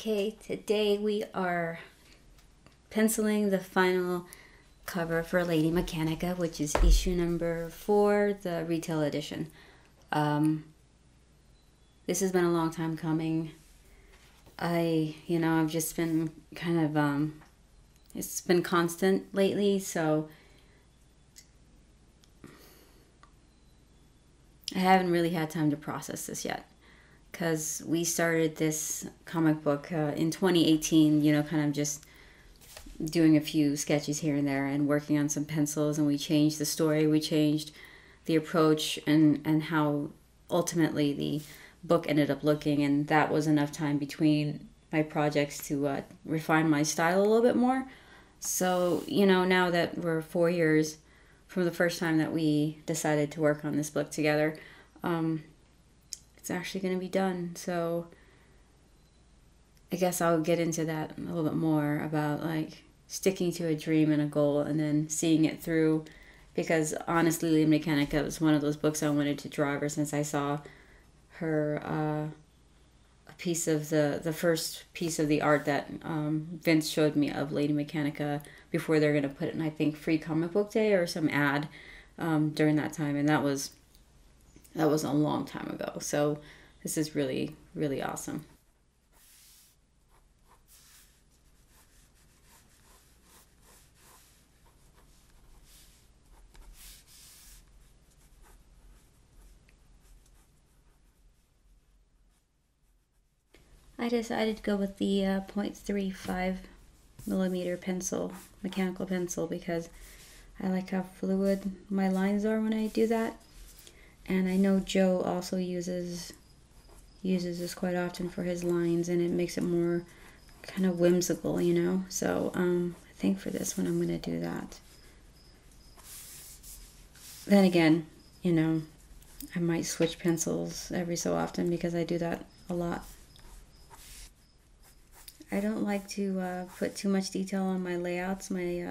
Okay, today we are penciling the final cover for Lady Mechanika, which is issue number 4, the retail edition. This has been a long time coming. I've just been kind of, it's been constant lately, so I haven't really had time to process this yet. Because we started this comic book in 2018, you know, kind of just doing a few sketches here and there and working on some pencils, and we changed the story, we changed the approach and how ultimately the book ended up looking, and that was enough time between my projects to refine my style a little bit more. So, you know, now that we're 4 years from the first time that we decided to work on this book together, it's actually going to be done. So I guess I'll get into that a little bit more about like sticking to a dream and a goal and then seeing it through, because honestly Lady Mechanika was one of those books I wanted to draw ever since I saw her a piece of the first piece of the art that Vince showed me of Lady Mechanika before they're going to put it in, I think, Free Comic Book Day or some ad during that time, and that was a long time ago, so this is really, really awesome. I decided to go with the 0.35mm pencil, mechanical pencil, because I like how fluid my lines are when I do that. And I know Joe also uses this quite often for his lines, and it makes it more kind of whimsical, you know? So I think for this one, I'm gonna do that. Then again, you know, I might switch pencils every so often because I do that a lot. I don't like to put too much detail on my layouts, my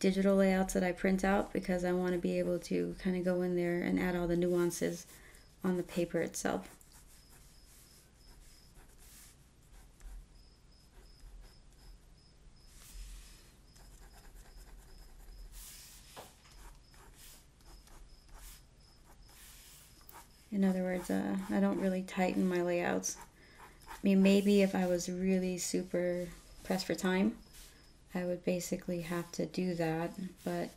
digital layouts that I print out, because I want to be able to kind of go in there and add all the nuances on the paper itself. In other words, I don't really tighten my layouts. I mean, maybe if I was really super pressed for time, I would basically have to do that, but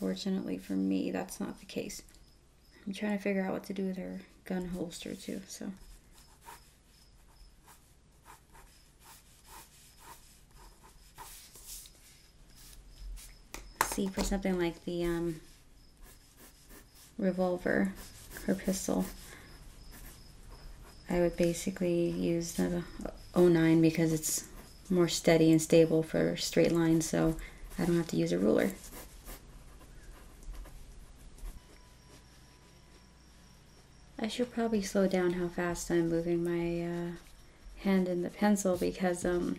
fortunately for me, that's not the case. I'm trying to figure out what to do with her gun holster too, so. See, for something like the revolver, her pistol, I would basically use the 09 because it's more steady and stable for straight lines, so I don't have to use a ruler. I should probably slow down how fast I'm moving my hand in the pencil, because my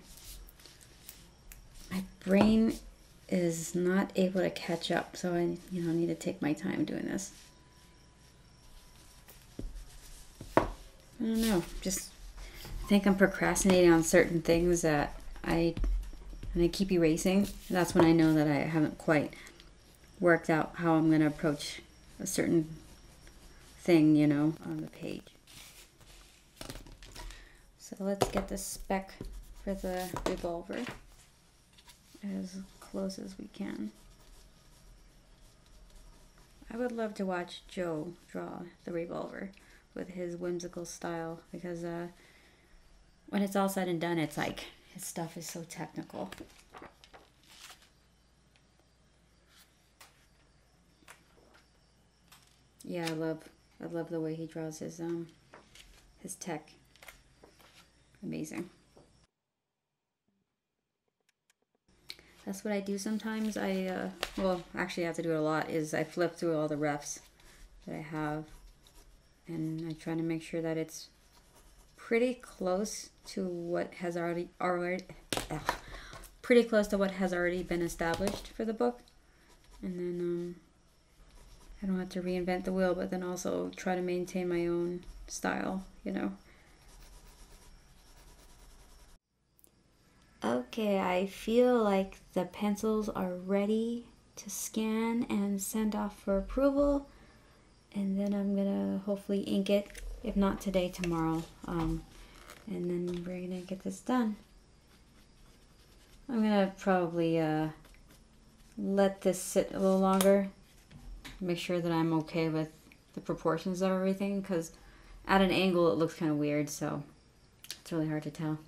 brain is not able to catch up, so I need to take my time doing this. I don't know, just I think I'm procrastinating on certain things that I keep erasing. That's when I know that I haven't quite worked out how I'm going to approach a certain thing, you know, on the page. So let's get the spec for the revolver as close as we can. I would love to watch Joe draw the revolver with his whimsical style, because when it's all said and done, it's like, his stuff is so technical. Yeah, I love the way he draws his tech. Amazing. That's what I do sometimes. Well, actually I have to do it a lot, is I flip through all the refs that I have, and I try to make sure that it's pretty close to what has already been established for the book, and then I don't have to reinvent the wheel, but then also try to maintain my own style, you know. Okay, I feel like the pencils are ready to scan and send off for approval, and then I'm gonna hopefully ink it, if not today, tomorrow, and then we're gonna get this done. I'm gonna probably let this sit a little longer, make sure that I'm okay with the proportions of everything, because at an angle it looks kind of weird, so it's really hard to tell.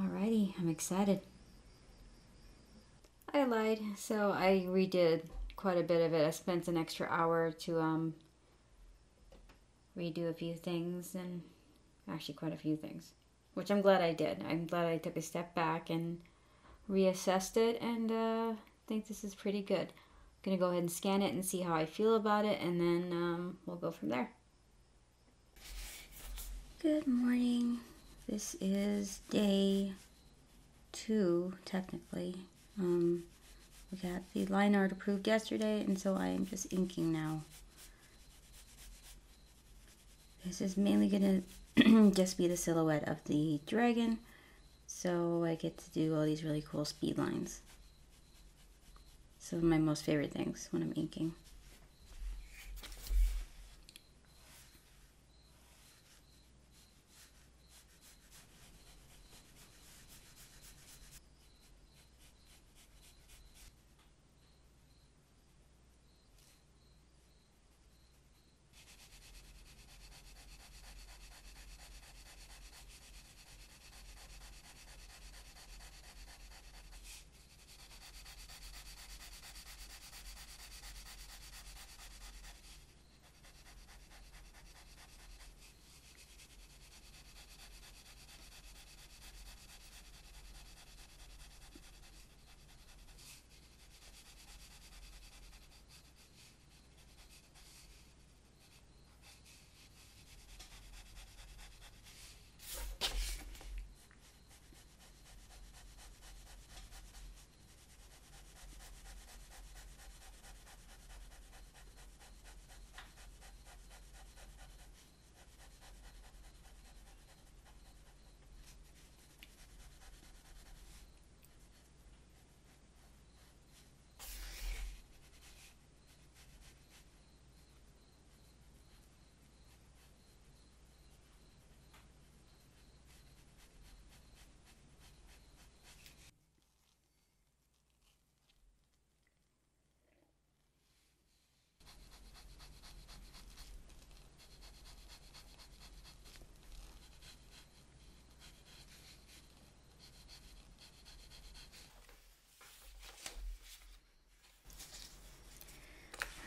Alrighty, I'm excited. I lied, so I redid quite a bit of it. I spent an extra hour to redo a few things, and actually quite a few things, which I'm glad I did. I'm glad I took a step back and reassessed it, and think this is pretty good. I'm gonna go ahead and scan it and see how I feel about it, and then we'll go from there. Good morning. This is day 2, technically. We got the line art approved yesterday, and so I am just inking now. This is mainly gonna just be the silhouette of the dragon, so I get to do all these really cool speed lines. Some of my most favorite things when I'm inking.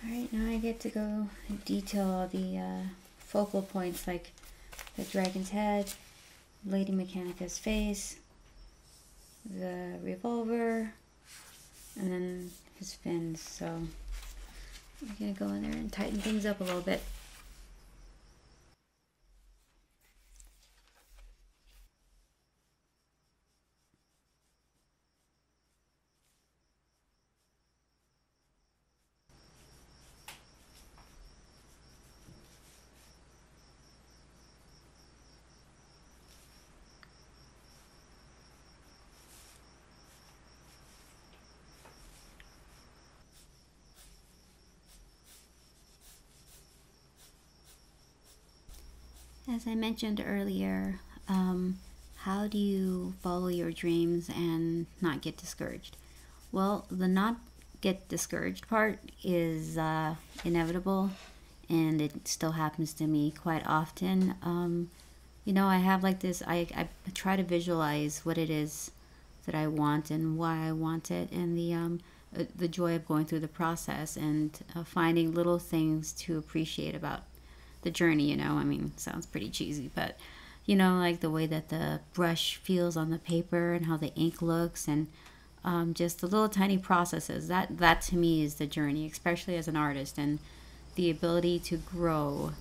Alright, now I get to go detail all the focal points, like the dragon's head, Lady Mechanika's face, the revolver, and then his fins. So I'm gonna go in there and tighten things up a little bit. As I mentioned earlier, how do you follow your dreams and not get discouraged? Well, the not get discouraged part is inevitable, and it still happens to me quite often. You know, I have like this, I try to visualize what it is that I want and why I want it, and the joy of going through the process, and finding little things to appreciate about the journey, you know. I mean, sounds pretty cheesy, but you know, like the way that the brush feels on the paper and how the ink looks, and just the little tiny processes. That to me is the journey, especially as an artist, and the ability to grow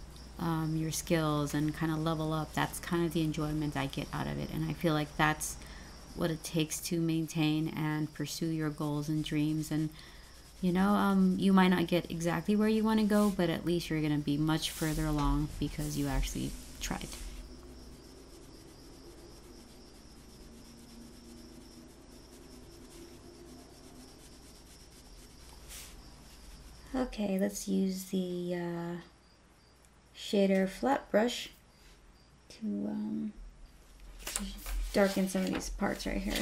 your skills and kind of level up. That's kind of the enjoyment I get out of it, and I feel like that's what it takes to maintain and pursue your goals and dreams. And you know, you might not get exactly where you want to go, but at least you're going to be much further along because you actually tried. Okay, let's use the shader flat brush to darken some of these parts right here.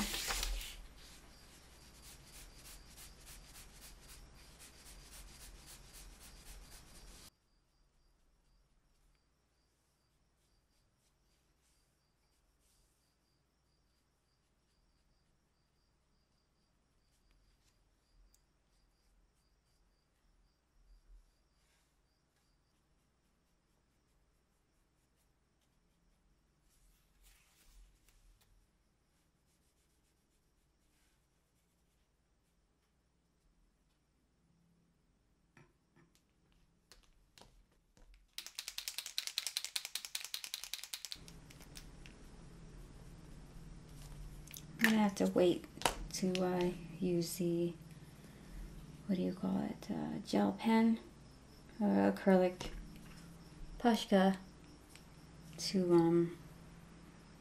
I'm gonna have to wait to use the, gel pen, acrylic Pushka to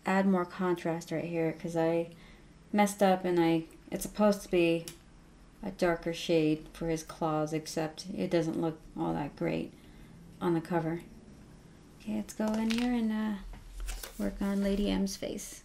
add more contrast right here, because I messed up and it's supposed to be a darker shade for his claws, except it doesn't look all that great on the cover. Okay, let's go in here and work on Lady M's face.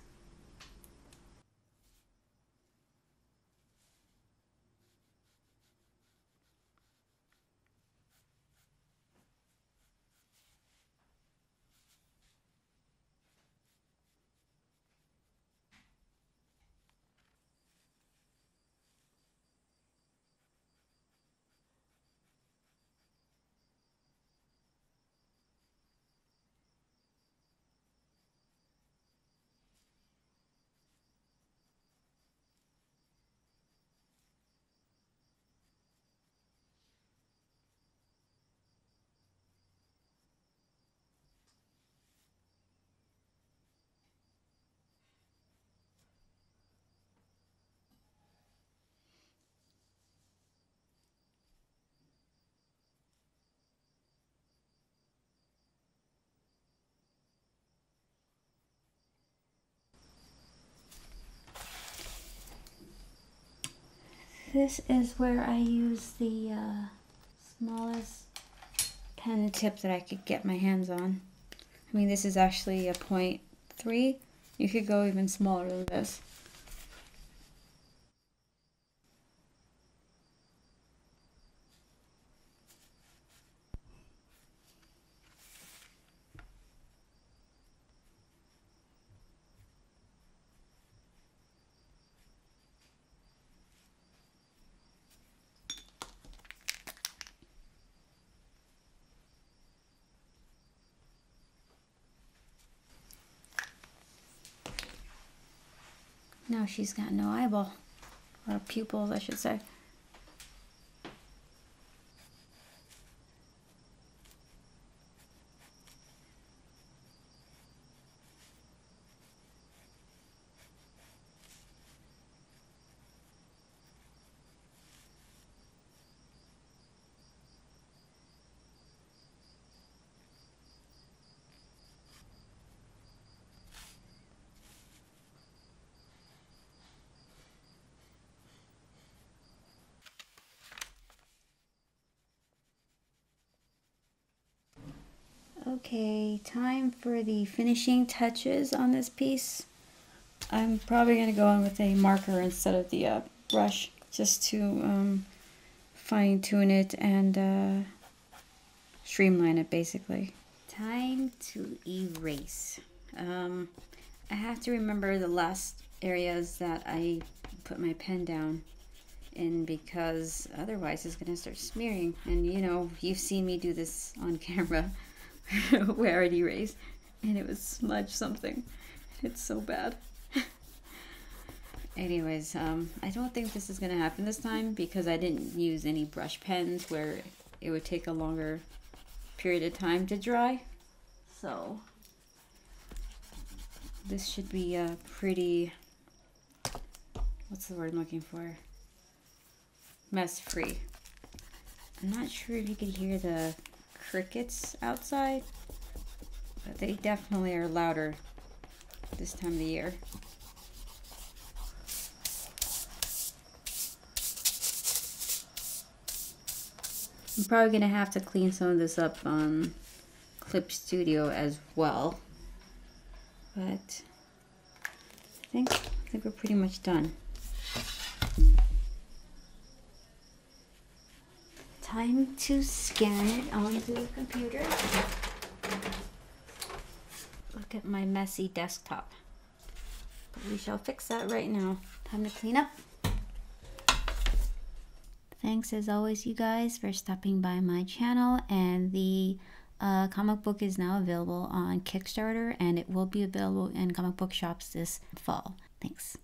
This is where I use the smallest pen tip that I could get my hands on. I mean, this is actually a 0.3. You could go even smaller than this. Now she's got no eyeball, or pupils, I should say. Okay, time for the finishing touches on this piece. I'm probably going to go in with a marker instead of the brush, just to fine-tune it and streamline it, basically. Time to erase. I have to remember the last areas that I put my pen down in, because otherwise it's going to start smearing. And you know, you've seen me do this on camera. Where it erased and it was smudge something. It's so bad. Anyways, I don't think this is gonna happen this time, because I didn't use any brush pens where it would take a longer period of time to dry, so this should be a pretty, what's the word I'm looking for, mess free. I'm not sure if you could hear the crickets outside, but they definitely are louder this time of the year. probably going to have to clean some of this up on Clip Studio as well. But I think we're pretty much done. Time to scan it onto the computer. Look at my messy desktop. But we shall fix that right now. Time to clean up. Thanks as always, you guys, for stopping by my channel. And the comic book is now available on Kickstarter, and it will be available in comic book shops this fall. Thanks.